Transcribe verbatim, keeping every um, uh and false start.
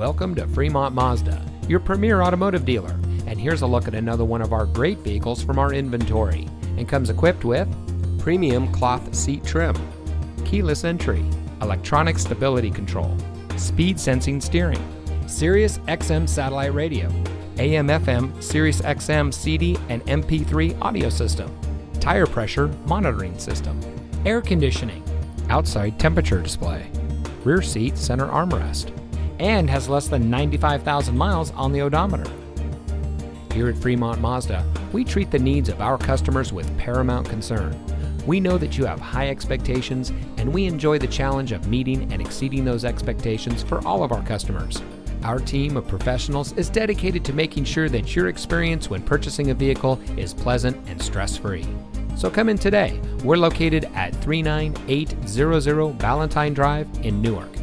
Welcome to Fremont Mazda, your premier automotive dealer, and here's a look at another one of our great vehicles from our inventory, and comes equipped with premium cloth seat trim, keyless entry, electronic stability control, speed sensing steering, Sirius X M satellite radio, A M F M, Sirius X M C D and M P three audio system, tire pressure monitoring system, air conditioning, outside temperature display, rear seat center armrest, and has less than ninety-five thousand miles on the odometer. Here at Fremont Mazda, we treat the needs of our customers with paramount concern. We know that you have high expectations, and we enjoy the challenge of meeting and exceeding those expectations for all of our customers. Our team of professionals is dedicated to making sure that your experience when purchasing a vehicle is pleasant and stress-free. So come in today. We're located at three nine eight hundred Balentine Drive in Newark.